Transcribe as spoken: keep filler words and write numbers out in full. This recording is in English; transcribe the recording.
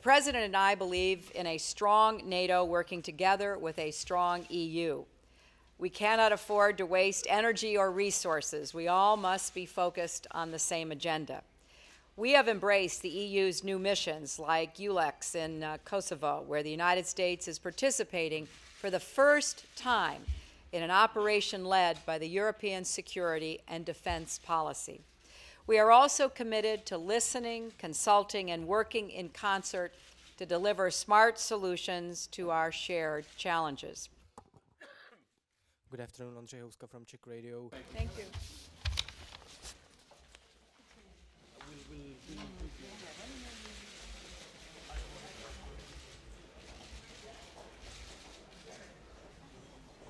The President and I believe in a strong NATO working together with a strong E U. We cannot afford to waste energy or resources. We all must be focused on the same agenda. We have embraced the E U's new missions, like EULEX in uh, Kosovo, where the United States is participating for the first time in an operation led by the European Security and Defence Policy. We are also committed to listening, consulting, and working in concert to deliver smart solutions to our shared challenges. Good afternoon, Andrzej Huska from Czech Radio. Thank you. Thank you.